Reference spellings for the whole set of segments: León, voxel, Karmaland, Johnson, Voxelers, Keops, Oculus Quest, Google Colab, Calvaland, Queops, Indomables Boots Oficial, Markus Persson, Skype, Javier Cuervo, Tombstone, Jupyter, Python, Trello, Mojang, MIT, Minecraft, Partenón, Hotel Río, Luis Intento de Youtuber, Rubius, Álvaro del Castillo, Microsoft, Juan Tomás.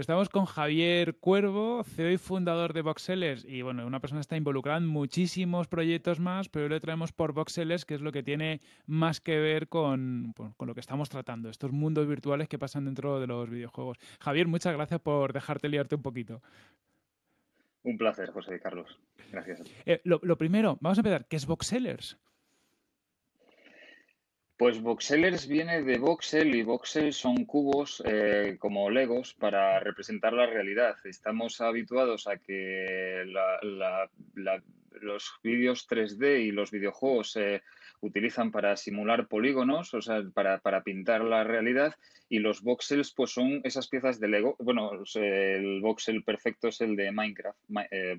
Pero estamos con Javier Cuervo, CEO y fundador de Voxelers. Y bueno, una persona está involucrada en muchísimos proyectos más, pero hoy le traemos por Voxelers, que es lo que tiene más que ver con lo que estamos tratando, estos mundos virtuales que pasan dentro de los videojuegos. Javier, muchas gracias por dejarte liarte un poquito. Un placer, José y Carlos. Gracias. Lo primero, vamos a empezar. ¿Qué es Voxelers? Pues Voxelers viene de voxel y voxel son cubos como legos para representar la realidad. Estamos habituados a que los vídeos 3D y los videojuegos se utilizan para simular polígonos, o sea, para pintar la realidad, y los voxels pues son esas piezas de Lego. Bueno, el voxel perfecto es el de Minecraft,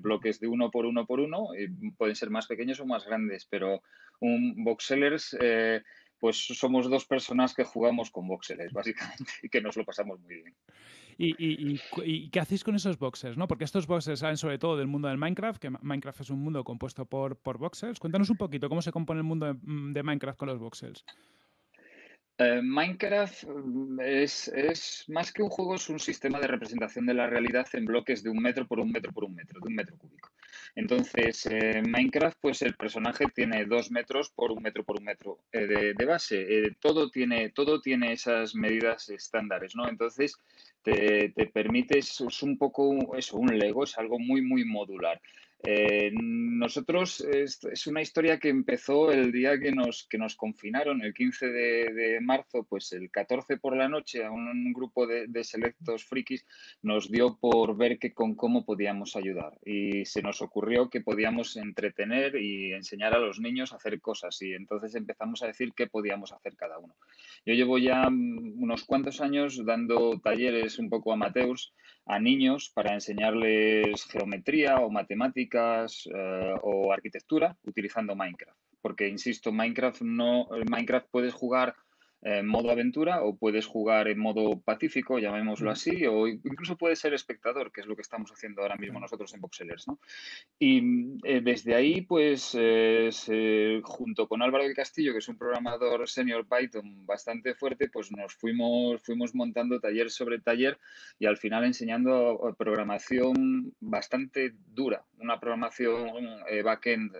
bloques de 1 por 1 por 1, y pueden ser más pequeños o más grandes, pero un voxelers... pues somos dos personas que jugamos con voxelers, básicamente, y que nos lo pasamos muy bien. ¿Y qué hacéis con esos voxelers, no? Porque estos voxelers salen sobre todo del mundo del Minecraft, que Minecraft es un mundo compuesto por voxelers. Cuéntanos un poquito cómo se compone el mundo de Minecraft con los voxelers. Minecraft es más que un juego, es un sistema de representación de la realidad en bloques de 1 metro por 1 metro por 1 metro, de 1 metro cúbico. Entonces, Minecraft, pues el personaje tiene 2 metros por 1 metro por 1 metro de base. Todo tiene esas medidas estándares, ¿no? Entonces, te permite, es un poco eso, un Lego, es algo muy, muy modular. Nosotros, es una historia que empezó el día que nos confinaron, el 15 de marzo, pues el 14 por la noche, a un grupo de selectos frikis nos dio por ver cómo podíamos ayudar, y se nos ocurrió que podíamos entretener y enseñar a los niños a hacer cosas, y entonces empezamos a decir qué podíamos hacer cada uno. Yo llevo ya unos cuantos años dando talleres un poco amateurs a niños para enseñarles geometría o matemáticas o arquitectura utilizando Minecraft. Porque, insisto, Minecraft puedes jugar en modo aventura o puedes jugar en modo pacífico, llamémoslo así, o incluso puedes ser espectador, que es lo que estamos haciendo ahora mismo nosotros en Voxelers, ¿no? Y desde ahí, pues, junto con Álvaro del Castillo, que es un programador senior Python bastante fuerte, pues nos fuimos montando taller sobre taller y al final enseñando programación bastante dura, una programación backend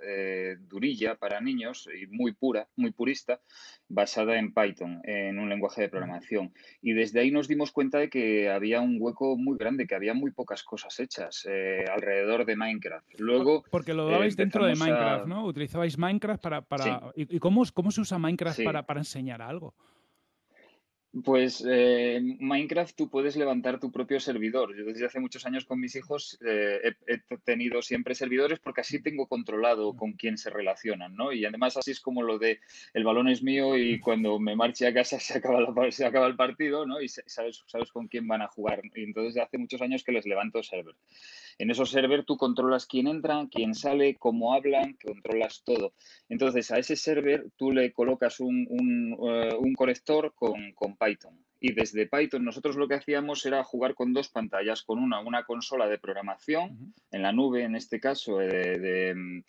durilla para niños y muy pura, muy purista, basada en Python, en un lenguaje de programación. Y desde ahí nos dimos cuenta de que había un hueco muy grande, que había muy pocas cosas hechas alrededor de Minecraft. Luego, porque lo dabais dentro de Minecraft, ¿no? Utilizabais Minecraft para... Sí. ¿Y cómo se usa Minecraft, sí, para enseñar algo? Pues Minecraft, tú puedes levantar tu propio servidor. Yo desde hace muchos años con mis hijos he tenido siempre servidores porque así tengo controlado con quién se relacionan, ¿no? Y además así es como lo de el balón es mío y cuando me marche a casa se acaba el partido, ¿no? Y sabes con quién van a jugar. Y entonces hace muchos años que les levanto server. En esos server tú controlas quién entra, quién sale, cómo hablan, controlas todo. Entonces a ese server tú le colocas un conector con Python. Y desde Python nosotros lo que hacíamos era jugar con dos pantallas, con una consola de programación en la nube, en este caso de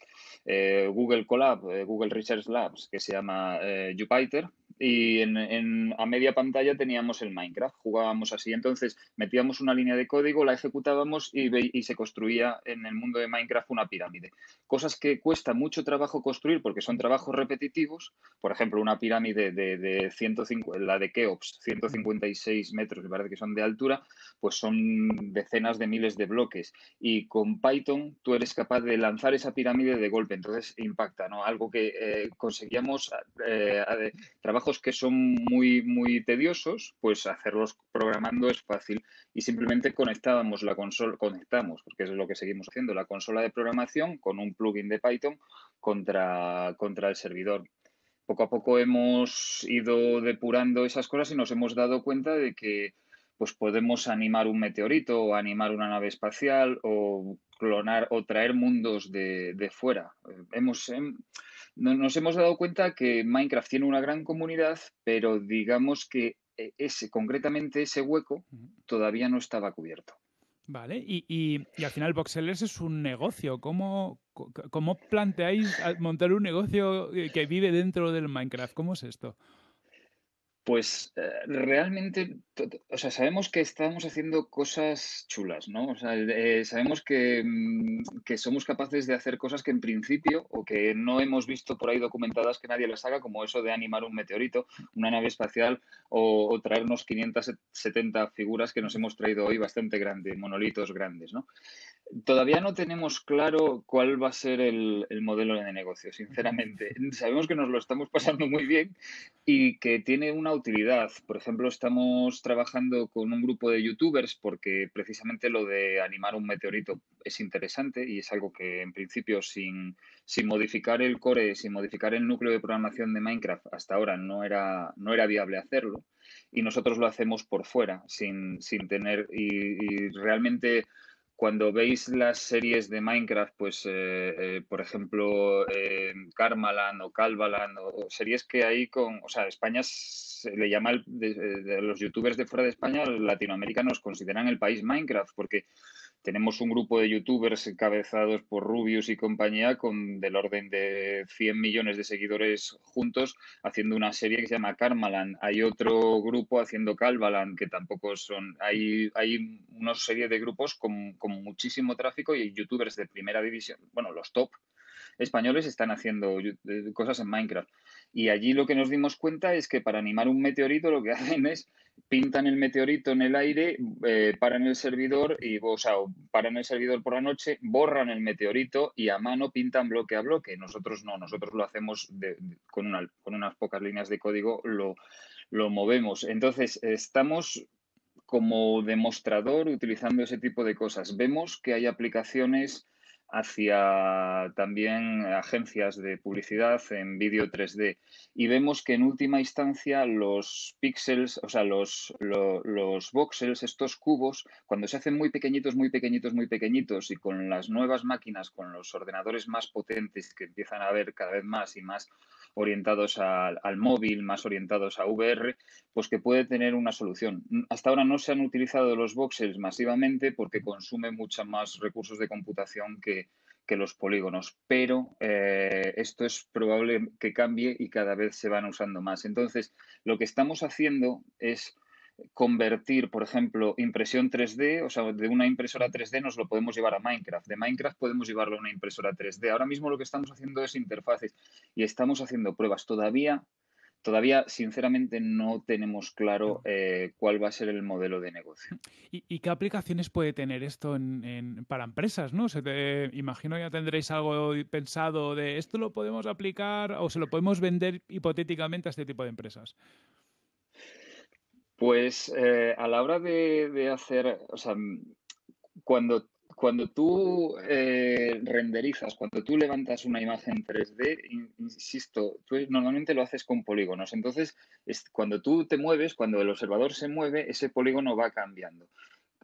Google Colab, Google Research Labs, que se llama Jupyter, y a media pantalla teníamos el Minecraft, jugábamos así. Entonces metíamos una línea de código, la ejecutábamos y se construía en el mundo de Minecraft una pirámide. Cosas que cuesta mucho trabajo construir porque son trabajos repetitivos. Por ejemplo, una pirámide de 150, la de Queops, 156 metros, me parece que son de altura, pues son decenas de miles de bloques. Y con Python tú eres capaz de lanzar esa pirámide de golpe, entonces impacta, ¿no? Algo que conseguíamos trabajar que son muy, muy tediosos, pues hacerlos programando es fácil, y simplemente conectábamos la consola, porque eso es lo que seguimos haciendo, la consola de programación con un plugin de Python contra el servidor. Poco a poco hemos ido depurando esas cosas y nos hemos dado cuenta de que pues podemos animar un meteorito o animar una nave espacial o clonar o traer mundos de fuera. Nos hemos dado cuenta que Minecraft tiene una gran comunidad, pero digamos que concretamente ese hueco todavía no estaba cubierto. Vale, y al final Voxelers es un negocio. ¿Cómo planteáis montar un negocio que vive dentro del Minecraft? ¿Cómo es esto? Pues realmente, o sea, sabemos que estamos haciendo cosas chulas, ¿no? O sea, sabemos que somos capaces de hacer cosas que en principio o que no hemos visto por ahí documentadas que nadie las haga, como eso de animar un meteorito, una nave espacial o traernos 570 figuras que nos hemos traído hoy bastante grandes, monolitos grandes, ¿no? Todavía no tenemos claro cuál va a ser el modelo de negocio, sinceramente. Sabemos que nos lo estamos pasando muy bien y que tiene una utilidad. Por ejemplo, estamos trabajando con un grupo de youtubers porque precisamente lo de animar un meteorito es interesante y es algo que en principio sin modificar el core, sin modificar el núcleo de programación de Minecraft hasta ahora no era viable hacerlo, y nosotros lo hacemos por fuera sin tener y realmente... Cuando veis las series de Minecraft, pues, por ejemplo, Karmaland o Calvaland, o series que hay con... O sea, España se le llama, de los youtubers de fuera de España, latinoamericanos consideran el país Minecraft, porque tenemos un grupo de youtubers encabezados por Rubius y compañía con del orden de 100 millones de seguidores juntos haciendo una serie que se llama Karmaland. Hay otro grupo haciendo Calvaland, que tampoco son... Hay una serie de grupos con muchísimo tráfico y youtubers de primera división, bueno, los top españoles están haciendo cosas en Minecraft. Y allí lo que nos dimos cuenta es que para animar un meteorito lo que hacen es pintan el meteorito en el aire, paran el servidor y, o sea, paran el servidor por la noche, borran el meteorito y a mano pintan bloque a bloque. Nosotros no, nosotros lo hacemos con unas pocas líneas de código, lo movemos. Entonces, estamos como demostrador utilizando ese tipo de cosas. Vemos que hay aplicaciones hacia también agencias de publicidad en vídeo 3D y vemos que en última instancia los píxeles, o sea, los voxels, estos cubos, cuando se hacen muy pequeñitos, muy pequeñitos, muy pequeñitos y con las nuevas máquinas, con los ordenadores más potentes que empiezan a ver cada vez más y más orientados al móvil, más orientados a VR, pues que puede tener una solución. Hasta ahora no se han utilizado los voxels masivamente porque consume mucha más recursos de computación que los polígonos, pero esto es probable que cambie y cada vez se van usando más. Entonces, lo que estamos haciendo es convertir, por ejemplo, impresión 3D, o sea, de una impresora 3D nos lo podemos llevar a Minecraft, de Minecraft podemos llevarlo a una impresora 3D. Ahora mismo lo que estamos haciendo es interfaces y estamos haciendo pruebas. Todavía sinceramente no tenemos claro cuál va a ser el modelo de negocio. ¿Y qué aplicaciones puede tener esto para empresas, ¿no? Imagino ya tendréis algo pensado de esto lo podemos aplicar o se lo podemos vender hipotéticamente a este tipo de empresas. Pues a la hora de hacer, o sea, cuando tú renderizas, cuando tú levantas una imagen 3D, insisto, tú normalmente lo haces con polígonos. Entonces, cuando tú te mueves, cuando el observador se mueve, ese polígono va cambiando.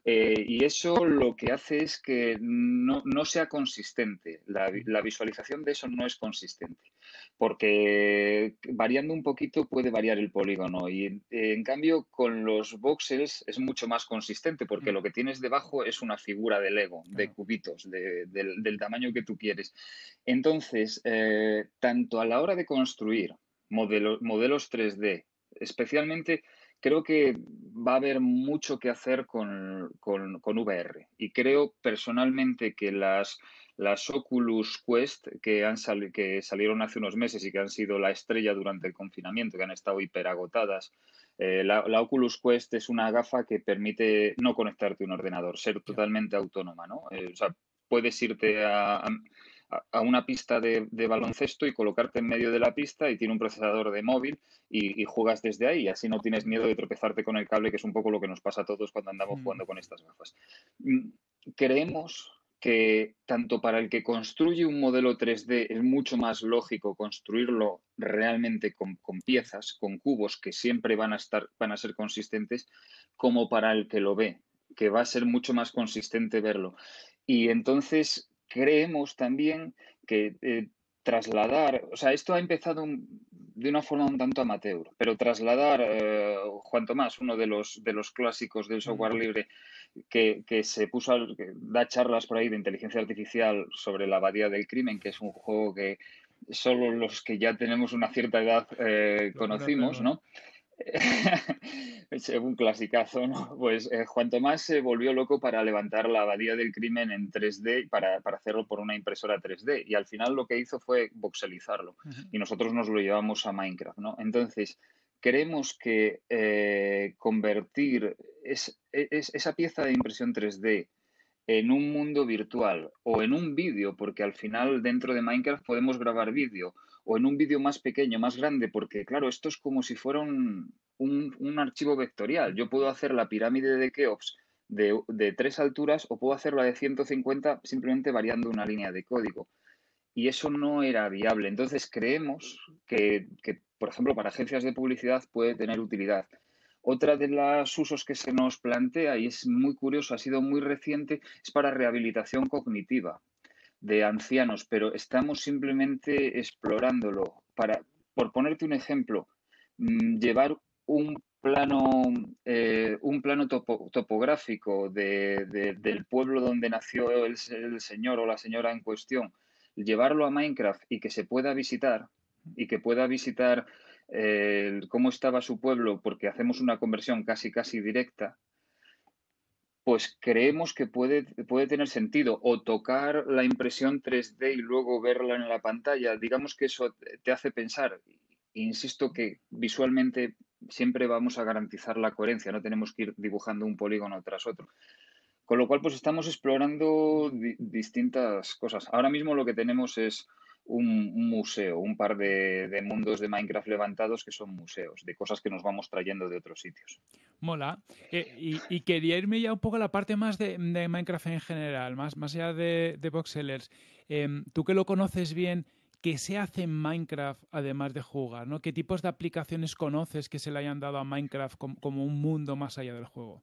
Y eso lo que hace es que no sea consistente. La visualización de eso no es consistente, porque variando un poquito puede variar el polígono. Y en cambio con los voxels es mucho más consistente, porque lo que tienes debajo es una figura de Lego, de cubitos, del tamaño que tú quieres. Entonces, tanto a la hora de construir modelos 3D, especialmente... Creo que va a haber mucho que hacer con VR y creo personalmente que las Oculus Quest que salieron hace unos meses y que han sido la estrella durante el confinamiento, que han estado hiperagotadas. La Oculus Quest es una gafa que permite no conectarte a un ordenador, ser totalmente autónoma, ¿no? O sea, puedes irte a una pista de baloncesto y colocarte en medio de la pista y tiene un procesador de móvil y juegas desde ahí. Así no tienes miedo de tropezarte con el cable, que es un poco lo que nos pasa a todos cuando andamos jugando con estas gafas. Creemos que tanto para el que construye un modelo 3D es mucho más lógico construirlo realmente con piezas, con cubos que siempre van a ser consistentes, como para el que lo ve, que va a ser mucho más consistente verlo. Y entonces... Creemos también que trasladar, o sea, esto ha empezado de una forma un tanto amateur, pero trasladar Juan Tomás, uno de los clásicos del software libre, que se puso que da charlas por ahí de inteligencia artificial sobre la abadía del crimen, que es un juego que solo los que ya tenemos una cierta edad conocimos, ¿no? Es un clasicazo, ¿no? Pues Juan Tomás se volvió loco para levantar la abadía del crimen en 3D, para hacerlo por una impresora 3D. Y al final lo que hizo fue voxelizarlo. Y nosotros nos lo llevamos a Minecraft, ¿no? Entonces, creemos que convertir esa pieza de impresión 3D en un mundo virtual o en un vídeo, porque al final dentro de Minecraft podemos grabar vídeo, o en un vídeo más pequeño, más grande, porque claro, esto es como si fuera un archivo vectorial. Yo puedo hacer la pirámide de Queops de 3 alturas o puedo hacerla de 150 simplemente variando una línea de código. Y eso no era viable. Entonces creemos que, por ejemplo, para agencias de publicidad puede tener utilidad. Otra de los usos que se nos plantea, y es muy curioso, ha sido muy reciente, es para rehabilitación cognitiva de ancianos, pero estamos simplemente explorándolo. Por ponerte un ejemplo, llevar un plano topográfico del pueblo donde nació el señor o la señora en cuestión, llevarlo a Minecraft y que se pueda visitar, cómo estaba su pueblo, porque hacemos una conversión casi directa, pues creemos que puede tener sentido. O tocar la impresión 3D y luego verla en la pantalla. Digamos que eso te hace pensar. Insisto que visualmente siempre vamos a garantizar la coherencia, no tenemos que ir dibujando un polígono tras otro. Con lo cual, pues estamos explorando distintas cosas. Ahora mismo lo que tenemos es un museo, un par de mundos de Minecraft levantados que son museos, de cosas que nos vamos trayendo de otros sitios. Mola. Y quería irme ya un poco a la parte más de Minecraft en general, más allá de Voxelers. Tú que lo conoces bien, ¿qué se hace en Minecraft además de jugar, ¿no? ¿Qué tipos de aplicaciones conoces que se le hayan dado a Minecraft como un mundo más allá del juego?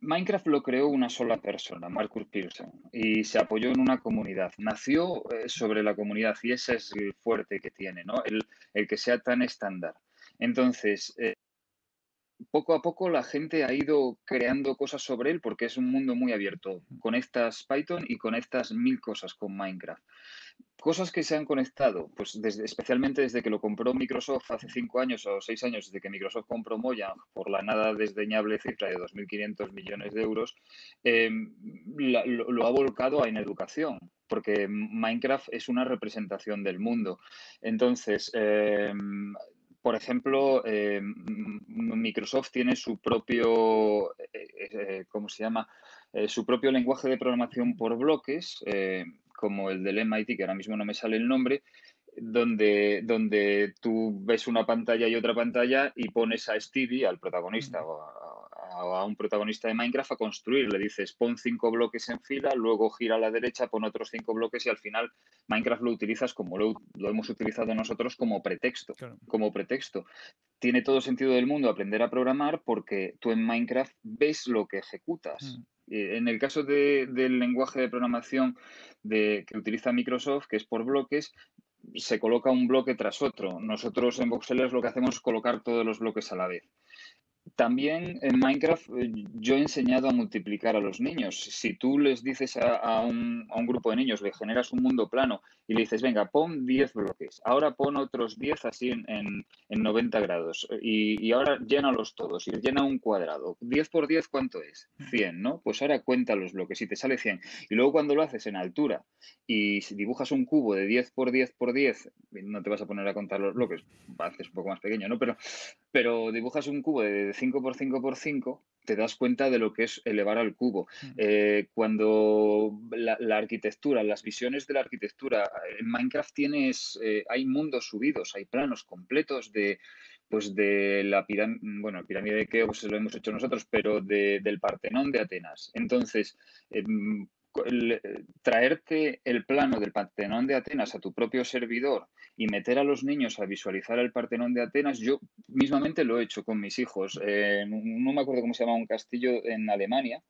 Minecraft lo creó una sola persona, Markus Persson, y se apoyó en una comunidad. Nació sobre la comunidad y ese es el fuerte que tiene, ¿no? El que sea tan estándar. Entonces, poco a poco la gente ha ido creando cosas sobre él porque es un mundo muy abierto. Conectas Python y conectas 1000 cosas con Minecraft. Cosas que se han conectado, pues especialmente desde que lo compró Microsoft hace 5 años o 6 años, desde que Microsoft compró Mojang por la nada desdeñable cifra de 2.500 millones de euros, lo ha volcado en educación, porque Minecraft es una representación del mundo. Entonces, por ejemplo, Microsoft tiene su propio, ¿cómo se llama? Su propio lenguaje de programación por bloques, como el del MIT, que ahora mismo no me sale el nombre, donde tú ves una pantalla y otra pantalla y pones a Stevie, al protagonista, o a un protagonista de Minecraft, a construir. Le dices, pon 5 bloques en fila, luego gira a la derecha, pon otros 5 bloques y al final Minecraft lo utilizas como lo hemos utilizado nosotros como pretexto. Claro. Como pretexto. Tiene todo sentido del mundo aprender a programar porque tú en Minecraft ves lo que ejecutas. En el caso del lenguaje de programación que utiliza Microsoft, que es por bloques, se coloca un bloque tras otro. Nosotros en Voxelers lo que hacemos es colocar todos los bloques a la vez. También en Minecraft yo he enseñado a multiplicar a los niños. Si tú les dices a un grupo de niños, le generas un mundo plano y le dices, venga, pon 10 bloques, ahora pon otros 10 así en 90 grados y ahora llénalos todos y llena un cuadrado. 10 por 10, ¿cuánto es? 100, ¿no? Pues ahora cuenta los bloques y te sale 100. Y luego cuando lo haces en altura y si dibujas un cubo de 10 por 10 por 10, no te vas a poner a contar los bloques, haces un poco más pequeño, ¿no? Pero dibujas un cubo de 5 por 5 por 5, te das cuenta de lo que es elevar al cubo. Cuando la arquitectura, las visiones de la arquitectura, en Minecraft hay mundos subidos, hay planos completos de la pirámide de Keops lo hemos hecho nosotros, pero del Partenón de Atenas. Entonces, traerte el plano del Partenón de Atenas a tu propio servidor y meter a los niños a visualizar el Partenón de Atenas, yo mismamente lo he hecho con mis hijos. No me acuerdo cómo se llama un castillo en Alemania.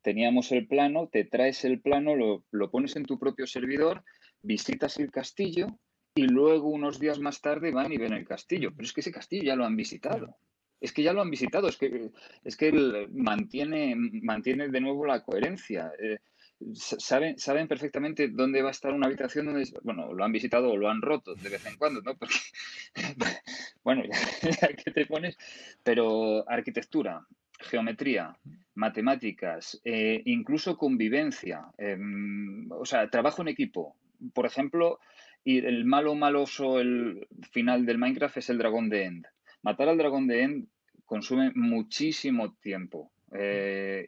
Teníamos el plano, te traes el plano, lo pones en tu propio servidor, visitas el castillo y luego unos días más tarde van y ven el castillo. Pero es que ese castillo ya lo han visitado. Es que mantiene de nuevo la coherencia. saben perfectamente dónde va a estar una habitación donde, bueno, lo han visitado o lo han roto de vez en cuando, ¿no? Porque, bueno, ya que te pones, pero arquitectura, geometría, matemáticas, incluso convivencia, o sea, trabajo en equipo. Por ejemplo, el maloso, el final del Minecraft es el dragón de End. Matar al dragón de End consume muchísimo tiempo.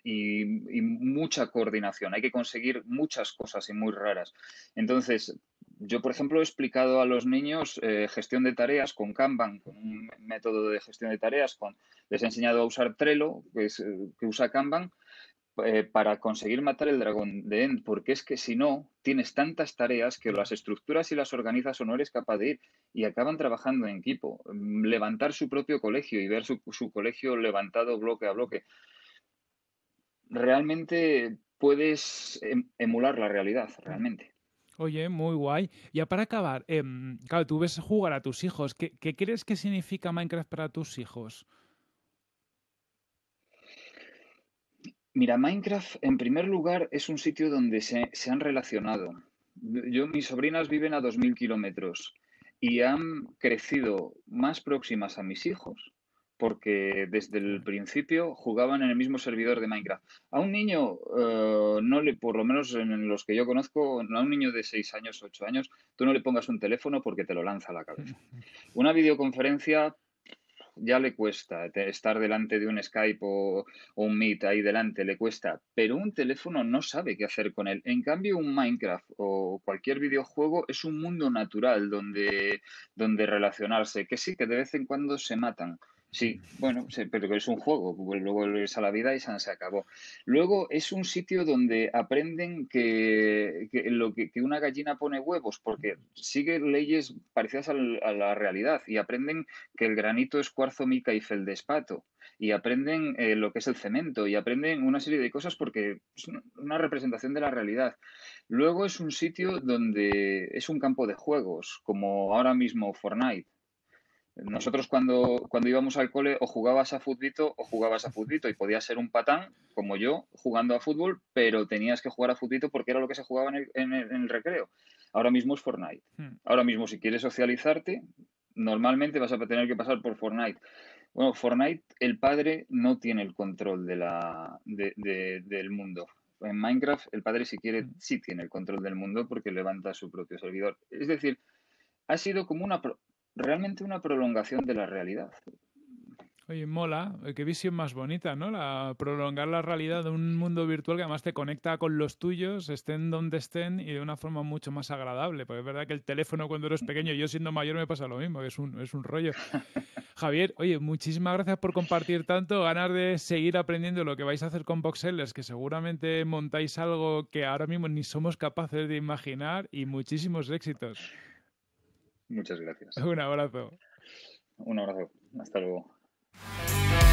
Y mucha coordinación. Hay que conseguir muchas cosas y muy raras. Entonces, yo, por ejemplo, he explicado a los niños gestión de tareas con Kanban, con un método de gestión de tareas. Les he enseñado a usar Trello, que usa Kanban, para conseguir matar el dragón de End. Porque es que si no, tienes tantas tareas que las estructuras y las organizas o no eres capaz de ir. Y acaban trabajando en equipo. Levantar su propio colegio y ver su colegio levantado bloque a bloque. Realmente puedes emular la realidad, realmente. Oye, muy guay. Ya para acabar, claro, tú ves jugar a tus hijos. ¿Qué crees que significa Minecraft para tus hijos? Mira, Minecraft, en primer lugar, es un sitio donde se han relacionado. Mis sobrinas viven a 2.000 kilómetros y han crecido más próximas a mis hijos, porque desde el principio jugaban en el mismo servidor de Minecraft. A un niño, por lo menos en los que yo conozco, a un niño de 6 años, 8 años, tú no le pongas un teléfono porque te lo lanza a la cabeza. Una videoconferencia ya le cuesta, estar delante de un Skype o un Meet ahí delante le cuesta, pero un teléfono no sabe qué hacer con él. En cambio, un Minecraft o cualquier videojuego es un mundo natural donde relacionarse, que sí, que de vez en cuando se matan. Sí, bueno, pero es un juego, luego vuelves a la vida y se acabó. Luego es un sitio donde aprenden que una gallina pone huevos, porque sigue leyes parecidas a la realidad, y aprenden que el granito es cuarzo, mica y feldespato, y aprenden lo que es el cemento, y aprenden una serie de cosas porque es una representación de la realidad. Luego es un sitio donde es un campo de juegos, como ahora mismo Fortnite. Nosotros cuando íbamos al cole o jugabas a futbito y podías ser un patán como yo jugando a fútbol, pero tenías que jugar a futbito porque era lo que se jugaba en el recreo. Ahora mismo es Fortnite. Ahora mismo, si quieres socializarte, normalmente vas a tener que pasar por Fortnite. Bueno, Fortnite, el padre no tiene el control del mundo. En Minecraft, el padre, si quiere, sí tiene el control del mundo porque levanta su propio servidor. Es decir, ha sido como realmente una prolongación de la realidad. Oye, mola, qué visión más bonita, ¿no? Prolongar la realidad de un mundo virtual que además te conecta con los tuyos, estén donde estén, y de una forma mucho más agradable, porque es verdad que el teléfono cuando eres pequeño, yo siendo mayor me pasa lo mismo, es un rollo. Javier, oye, muchísimas gracias por compartir tanto, ganas de seguir aprendiendo lo que vais a hacer con Voxelers, que seguramente montáis algo que ahora mismo ni somos capaces de imaginar, y muchísimos éxitos. Muchas gracias. Un abrazo. Un abrazo. Hasta luego.